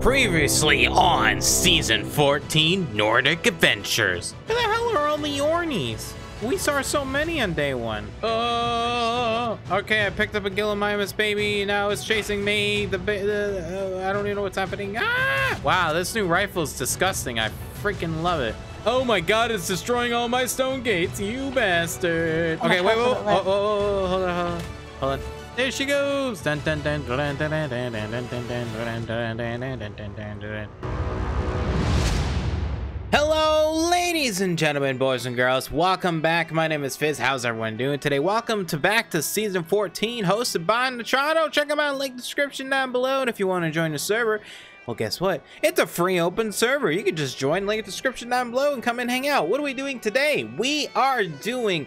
Previously on Season 14 Nordic Adventures. Who the hell are all the Ornies? We saw so many on day one. Oh, okay, I picked up a Gillimimus baby, now it's chasing me. I don't even know what's happening. Ah! Wow, this new rifle is disgusting. I freaking love it. Oh my god, it's destroying all my stone gates, you bastard. Okay, wait, whoa, oh, hold on, hold on. There she goes! Dun, dun, dun, dun, dun, dun, dun, dun, dun, dun, dun. Hello, ladies and gentlemen, boys and girls. Welcome back. My name is Fizz. How's everyone doing today? Welcome back to Season 14, hosted by Nitrado. Check them out, link description down below. And if you want to join the server, well, guess what? It's a free open server. You can just join, link in the description down below, and come and hang out. What are we doing today? We are doing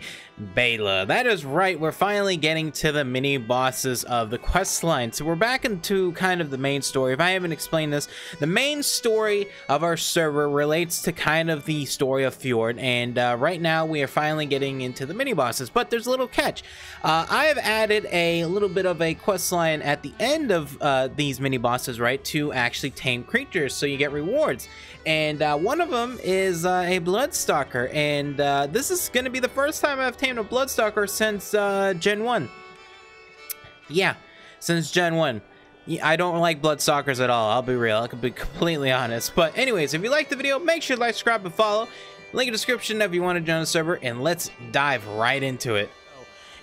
Beyla. That is right. We're finally getting to the mini bosses of the quest line. So we're back into kind of the main story. If I haven't explained this, the main story of our server relates to kind of the story of Fjord. And right now we are finally getting into the mini bosses, but there's a little catch. I have added a little bit of a quest line at the end of these mini bosses, right, to actually tame creatures, so you get rewards. And one of them is a Bloodstalker, and this is gonna be the first time I've tamed a Bloodstalker since Gen 1. Yeah, since Gen 1. I don't like Bloodstalkers at all, I'll be real, I can be completely honest. But anyways, if you like the video, make sure to like, subscribe, and follow. Link in the description if you want to join the server, and let's dive right into it.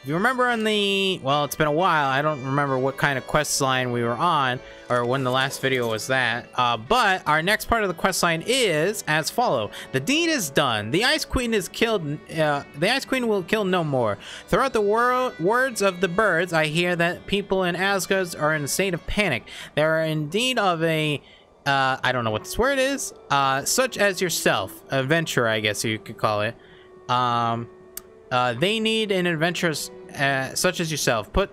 If you remember on the, well, it's been a while, I don't remember what kind of quest line we were on, or when the last video was that, but our next part of the quest line is as follow. The deed is done. The Ice Queen is killed. The Ice Queen will kill no more. Throughout the world, words of the birds, I hear that people in Asgard are in a state of panic. They are indeed of a, I don't know what this word is, such as yourself. Adventure, I guess you could call it. They need an adventurer such as yourself, put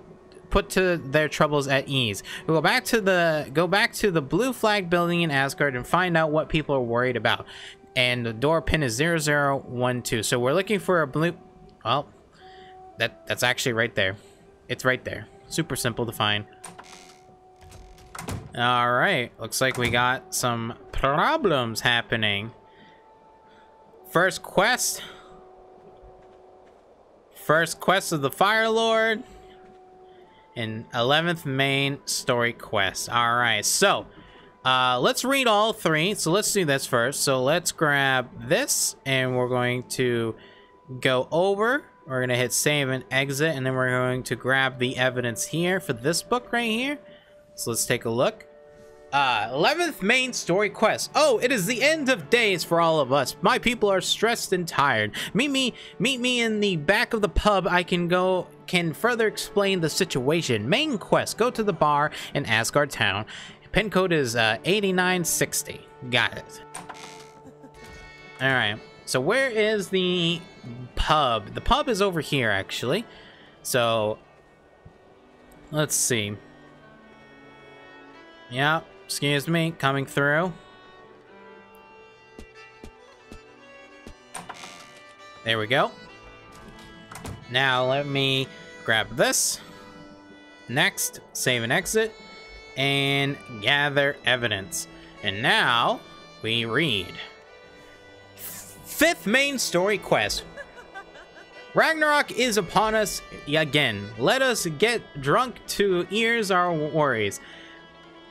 to their troubles at ease. We'll go back to the blue flag building in Asgard and find out what people are worried about. And the door pin is 0012. So we're looking for a blue. Well, that's actually right there. It's right there. Super simple to find. All right. Looks like we got some problems happening. First quest. First quest of the Fire Lord and 11th main story quest. All right, so let's read all three. So let's do this first. So let's grab this and we're going to go over. We're going to hit save and exit, and then we're going to grab the evidence here for this book right here. So let's take a look. 11th main story quest. Oh, it is the end of days for all of us. My people are stressed and tired. Meet me in the back of the pub. I can further explain the situation. Main quest, go to the bar in Asgard town. Pin code is 8960. Got it. All right, so where is the pub? The pub is over here actually. So let's see. Yeah, excuse me, coming through. There we go. Now let me grab this. Next, save and exit, and gather evidence. And now we read. 5th main story quest. Ragnarok is upon us again. Let us get drunk to ease our worries.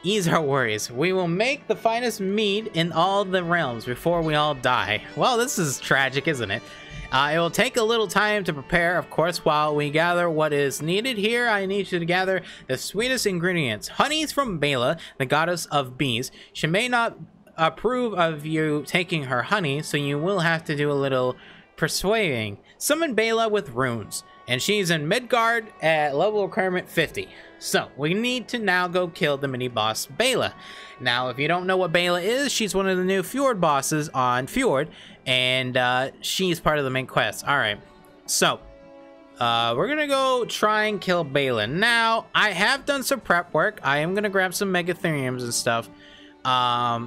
We will make the finest mead in all the realms before we all die. Well, this is tragic, isn't it? It will take a little time to prepare, of course, while we gather what is needed here. I need you to gather the sweetest ingredients. Honeys from Beyla, the goddess of bees. She may not approve of you taking her honey, so you will have to do a little persuading. Summon Beyla with runes. And she's in Midgard at level requirement 50. So we need to now go kill the mini boss Beyla. Now, if you don't know what Beyla is, she's one of the new Fjord bosses on Fjord, and she's part of the main quest. All right, so we're gonna go try and kill Beyla. Now, I have done some prep work. I am gonna grab some Megatheriums and stuff. I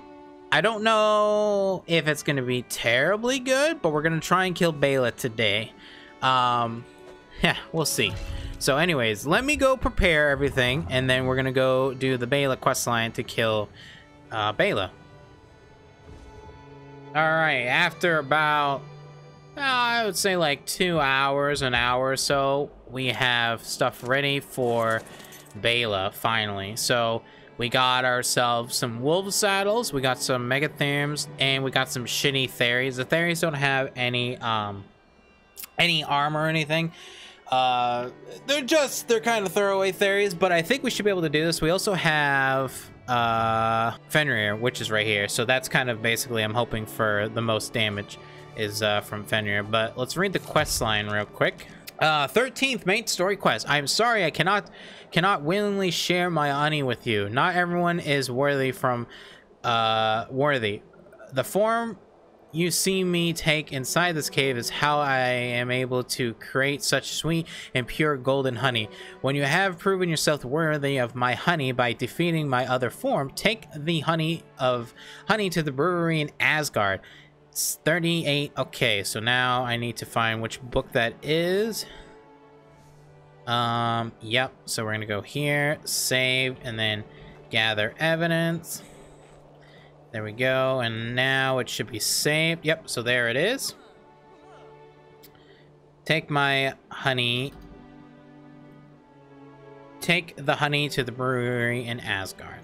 don't know if it's gonna be terribly good, but we're gonna try and kill Beyla today. Yeah, we'll see. So anyways, let me go prepare everything, and then we're gonna go do the Beyla questline to kill Beyla. Alright, after about, I would say like 2 hours, an hour or so, we have stuff ready for Beyla, finally. So, we got ourselves some wolf saddles, we got some megatheriums, and we got some shitty theories. The theories don't have any armor or anything. They're kind of throwaway theories, but I think we should be able to do this. We also have Fenrir, which is right here, so that's kind of basically, I'm hoping for the most damage is from Fenrir. But let's read the quest line real quick. 13th main story quest. I'm sorry I cannot willingly share my honey with you. Not everyone is worthy from worthy. The form you see me take inside this cave is how I am able to create such sweet and pure golden honey. When you have proven yourself worthy of my honey by defeating my other form, take the honey to the brewery in Asgard. It's 38. Okay, so now I need to find which book that is. Yep, so we're gonna go here, save, and then gather evidence. There we go, and now it should be saved. Yep, so there it is. Take my honey. Take the honey to the brewery in Asgard.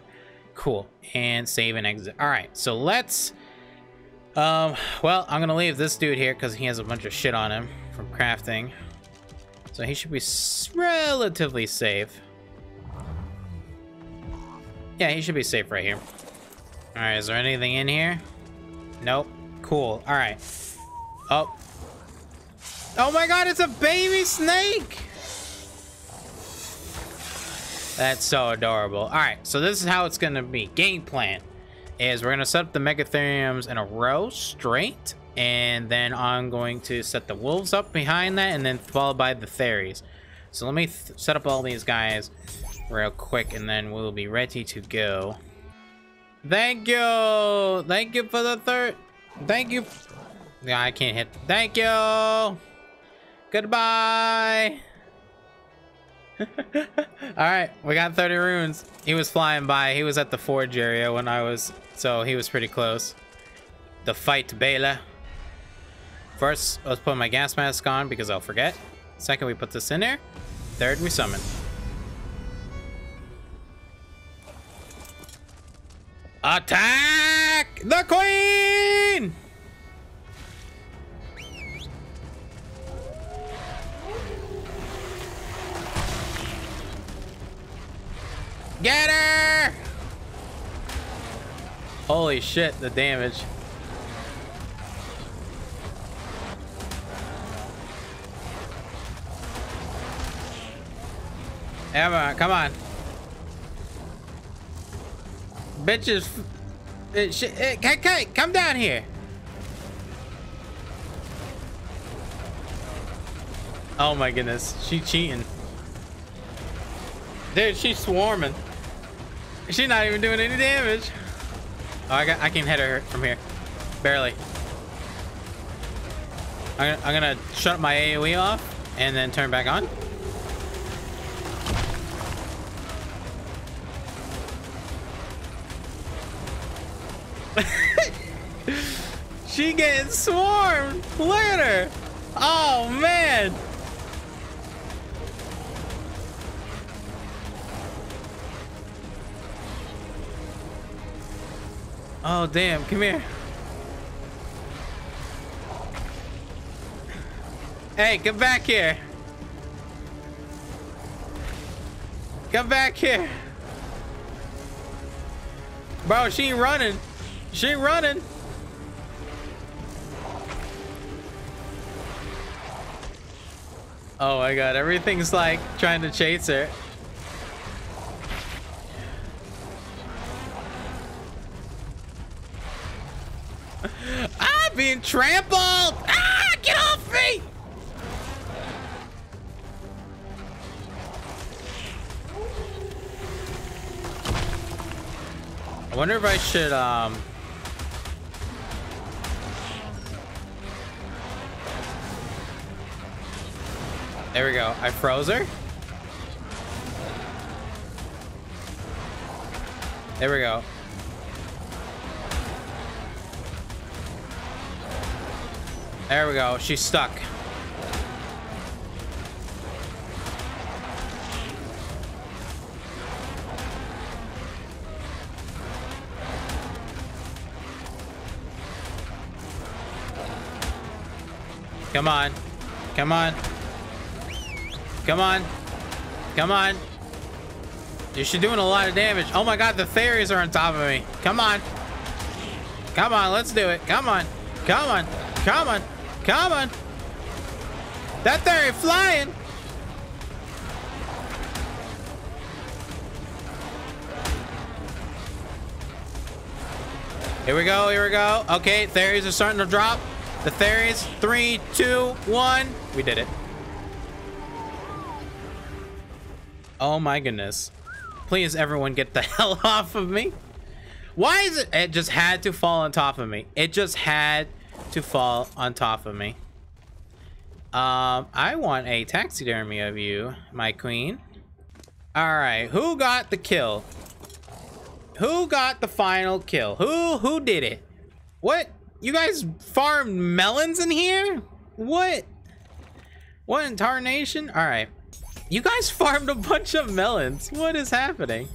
Cool, and save and exit. All right, so let's... well, I'm gonna leave this dude here because he has a bunch of shit on him from crafting. So he should be relatively safe. Yeah, he should be safe right here. All right, is there anything in here? Nope. Cool. All right. Oh. Oh my God, it's a baby snake! That's so adorable. All right, so this is how it's gonna be. Game plan is we're gonna set up the megatheriums in a row straight, and then I'm going to set the wolves up behind that, and then followed by the theories. So let me set up all these guys real quick, and then we'll be ready to go. Thank you! Thank you for the third... Thank you... Yeah, I can't hit... Thank you! Goodbye! Alright, we got 30 runes. He was flying by. He was at the forge area when I was... So, he was pretty close. The fight, Beyla. First, let's put my gas mask on because I'll forget. Second, we put this in there. Third, we summon. Attack the queen! Get her! Holy shit, the damage. Emma, come on. Bitches, come down here. Oh my goodness, she cheating. Dude, she's swarming. She's not even doing any damage. Oh, I can hit her from here, barely. I'm gonna shut my AoE off and then turn back on. She getting swarmed! Look at her! Oh man! Oh damn, come here. Hey, come back here. Come back here. Bro, she running. She running. Oh my God, everything's like trying to chase her. I'm being trampled. Ah, get off me. I wonder if I should, There we go. I froze her. There we go. There we go. She's stuck. Come on. Come on. Come on. Come on. You're doing a lot of damage. Oh my god, the fairies are on top of me. Come on. Come on, let's do it. Come on. Come on. Come on. Come on. That fairy flying. Here we go. Here we go. Okay, fairies are starting to drop. The fairies, 3, 2, 1. We did it. Oh my goodness. Please, everyone, get the hell off of me. Why is it? It just had to fall on top of me. It just had to fall on top of me. I want a taxidermy of you, my queen. All right, who got the kill? Who got the final kill? Who did it? What? You guys farmed melons in here? What? What in tarnation? All right. You guys farmed a bunch of melons. What is happening?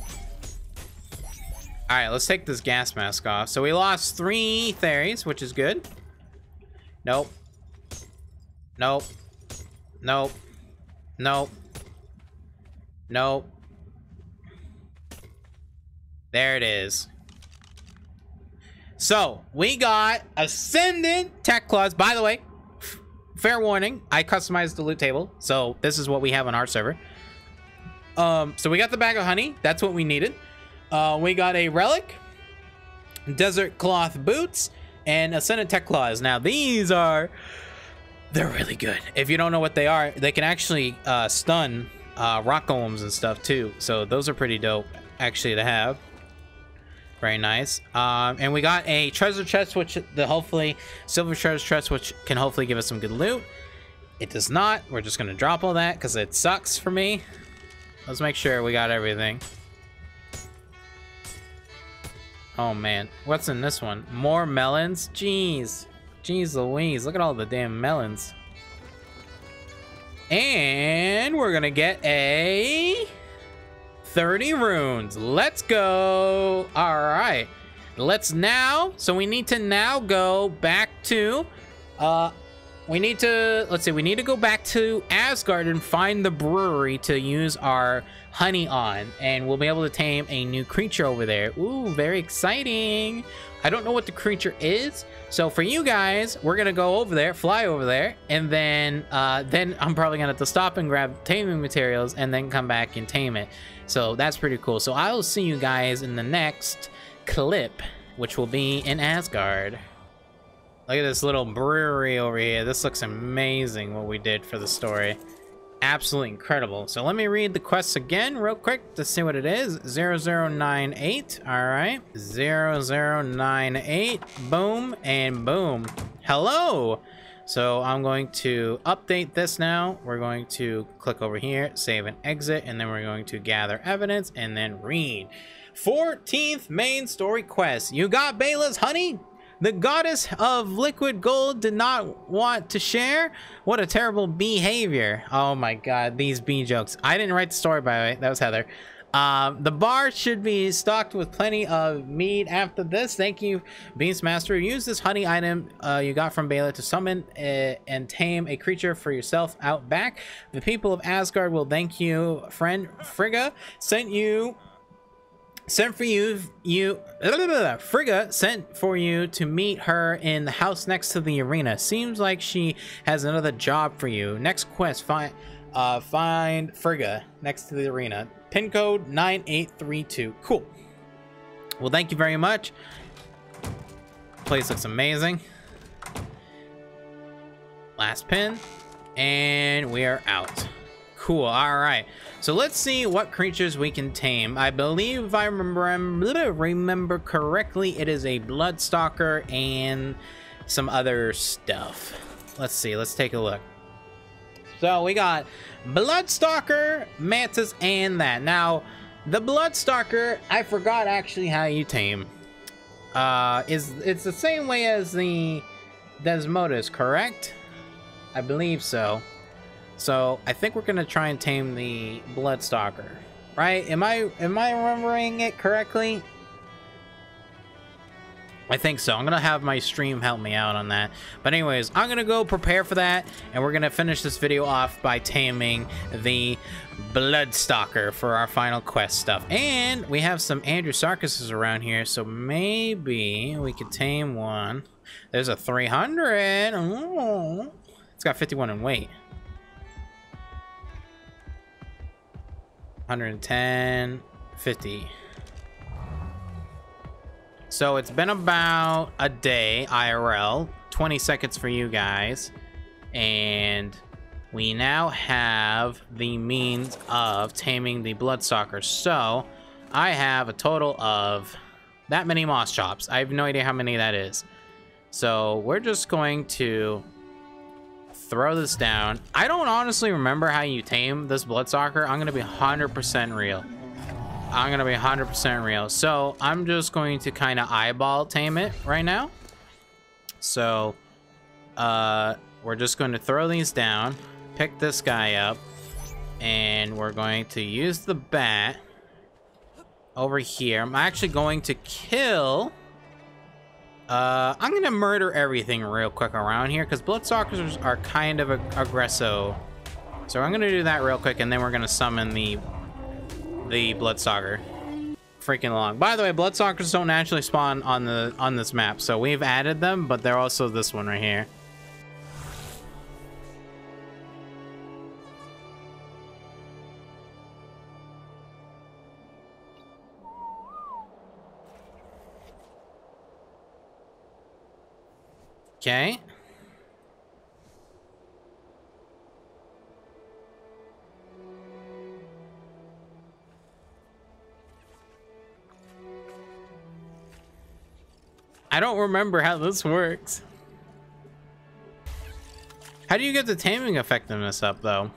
All right, let's take this gas mask off. So we lost 3 fairies, which is good. Nope. Nope. Nope. Nope. Nope. There it is. So, we got Ascendant Tech Claws. By the way, fair warning, I customized the loot table. So, this is what we have on our server. So, we got the bag of honey. That's what we needed. We got a relic, desert cloth boots, and Ascendant Tech Claws. Now, these are... They're really good. If you don't know what they are, they can actually stun rock golems and stuff, too. So, those are pretty dope, actually, to have. Very nice. And we got a treasure chest, which the hopefully silver treasure chest, which can hopefully give us some good loot. It does not. We're just going to drop all that because it sucks for me. Let's make sure we got everything. Oh, man. What's in this one? More melons? Jeez. Jeez Louise. Look at all the damn melons. And we're going to get a... 30 runes. Let's go. All right. Let's now. So we need to now go back to. We need to. Let's see. We need to go back to Asgard and find the brewery to use our honey on. And we'll be able to tame a new creature over there. Ooh, very exciting. I don't know what the creature is. So for you guys, we're going to go over there, fly over there. And then I'm probably going to have to stop and grab taming materials and then come back and tame it. So that's pretty cool. So I will see you guys in the next clip, which will be in Asgard. Look at this little brewery over here. This looks amazing what we did for the story. Absolutely incredible. So let me read the quests again real quick to see what it is. 0098. All right. 0098. Boom and boom. Hello. So I'm going to update this now. We're going to click over here, save and exit, and then we're going to gather evidence and then read. 14th main story quest. You got Beyla's honey? The goddess of liquid gold did not want to share? What a terrible behavior. Oh my god, these bee jokes. I didn't write the story, by the way. That was Heather. The bar should be stocked with plenty of mead after this. Thank you, Beastmaster. Use this honey item you got from Beyla to summon and tame a creature for yourself out back. The people of Asgard will thank you. Friend Frigga sent you... Frigga sent for you to meet her in the house next to the arena. Seems like she has another job for you. Next quest, find Frigga next to the arena. Pin code 9832. Cool. Well, thank you very much. Place looks amazing. Last pin. And we are out. Cool. All right. So let's see what creatures we can tame. I believe if I remember correctly, it is a Bloodstalker and some other stuff. Let's see. Let's take a look. So we got Bloodstalker, Mantis, and that. Now, the Bloodstalker, I forgot actually how you tame. It's the same way as the Desmodus, correct? I believe so. So I think we're gonna try and tame the Bloodstalker, right? Am I remembering it correctly? I think so. I'm gonna have my stream help me out on that. But anyways, I'm gonna go prepare for that, and we're gonna finish this video off by taming the Bloodstalker for our final quest stuff. And we have some Andrewsarchuses around here, so maybe we could tame one. There's a 300. Ooh. It's got 51 in weight. 110, 50. So it's been about a day, IRL, 20 seconds for you guys, and we now have the means of taming the Bloodstalker. So I have a total of that many moss chops. I have no idea how many that is. So we're just going to throw this down. I don't honestly remember how you tame this Bloodstalker. I'm going to be 100% real. I'm gonna be 100% real. So I'm just going to kind of eyeball tame it right now. So we're just going to throw these down, pick this guy up, and we're going to use the bat over here. I'm actually going to kill, I'm gonna murder everything real quick around here because Bloodstalkers are kind of aggressive. So I'm gonna do that real quick, and then we're gonna summon the Bloodstalker. Freaking long. By the way, Bloodstalkers don't naturally spawn on this map, so we've added them, but they're also this one right here. Okay. I don't remember how this works. How do you get the taming effectiveness up, though?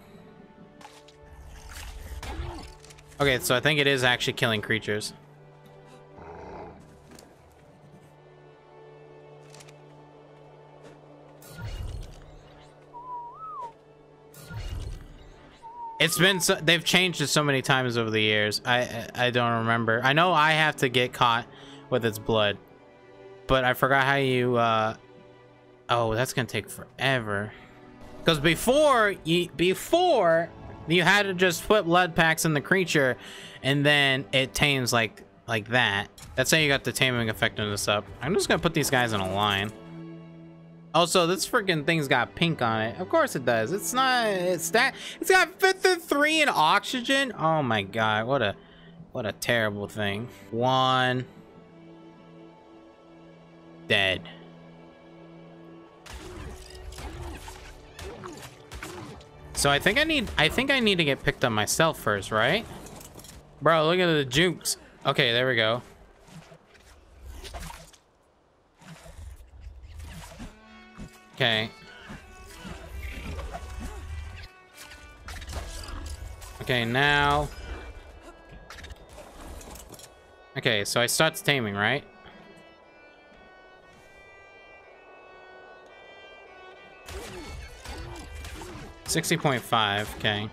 Okay, so I think it is actually killing creatures. It's been so, they've changed it so many times over the years. I don't remember. I know I have to get caught with its blood. But I forgot how you, oh, that's gonna take forever. Because before you had to just put blood packs in the creature, and then it tames like that. That's how you got the taming effectiveness up. I'm just gonna put these guys in a line. Also, this freaking thing's got pink on it. Of course it does. It's not. It's that. It's got 53 in oxygen. Oh my god! What a terrible thing. One. Dead. So I think I need to get picked up myself first, right? Bro, look at the jukes. Okay, there we go. Okay. Okay, now. Okay, so I start taming, right? $60.5, okay.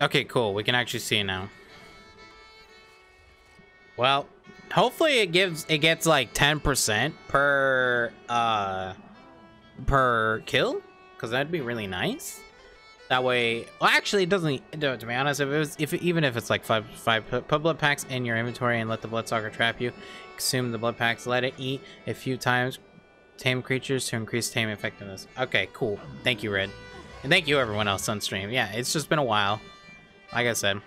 Okay, cool. We can actually see now. Well, hopefully it gets like 10% per kill, because that'd be really nice. That way, well, actually, it doesn't. To be honest, even if it's like five, put blood packs in your inventory and let the Bloodstalker trap you. Consume the blood packs, let it eat a few times, tame creatures to increase tame effectiveness. Okay, cool. Thank you, Red, and thank you everyone else on stream. Yeah, it's just been a while. Like I said.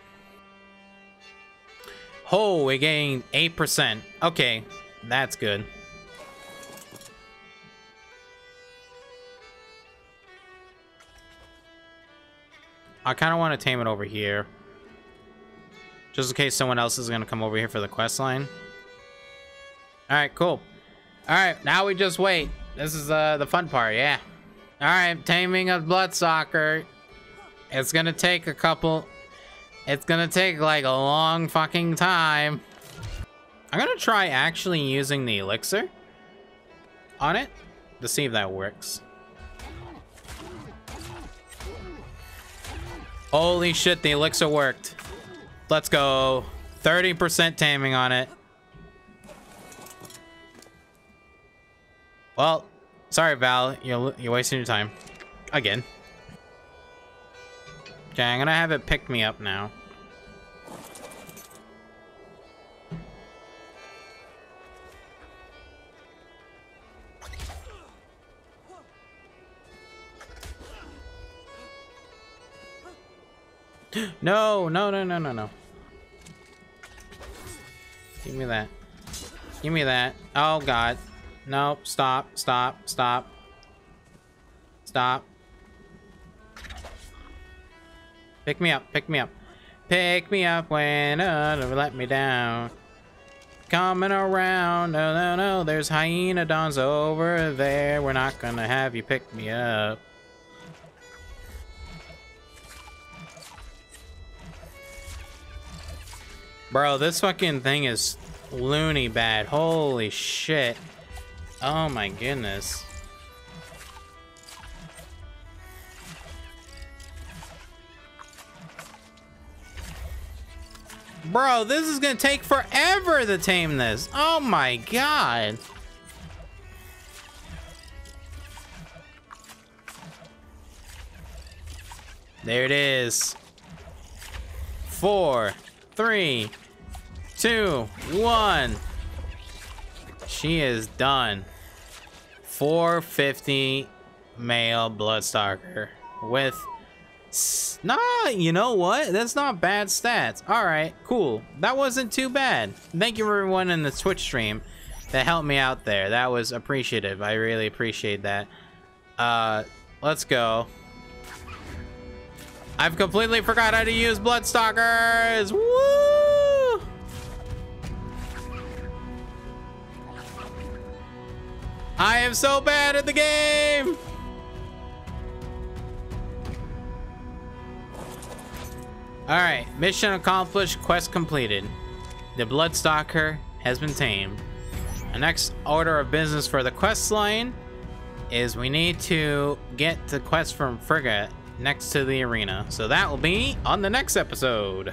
Oh, we gained 8%. Okay, that's good. I kind of want to tame it over here. Just in case someone else is going to come over here for the quest line. Alright, cool. Alright, now we just wait. This is the fun part, yeah. Alright, taming of Bloodstalker. It's going to take a couple. It's gonna take like a long fucking time. I'm gonna try actually using the elixir on it to see if that works. Holy shit, the elixir worked. Let's go. 30% taming on it. Well, sorry Val, you're wasting your time. Again. Okay, I'm gonna have it pick me up now. No, no, no, no, no, no. Give me that. Give me that. Oh, God. No, stop, stop, stop. Stop. Pick me up, pick me up. Pick me up when others let me down. Coming around. No, no, no. There's hyena dons over there. We're not gonna have you pick me up. Bro, this fucking thing is loony bad. Holy shit. Oh my goodness. Bro, this is gonna take forever to tame this. Oh my god. There it is. 4, 3, 2, 1. She is done. 450 male Bloodstalker with you know what? That's not bad stats. All right, cool. That wasn't too bad. Thank you everyone in the Twitch stream that helped me out there. That was appreciative. I really appreciate that. Let's go. I've completely forgot how to use Bloodstalkers. Woo! I am so bad at the game. All right, mission accomplished, quest completed. The Bloodstalker has been tamed. The next order of business for the quest line is we need to get the quest from Frigga next to the arena. So that will be on the next episode.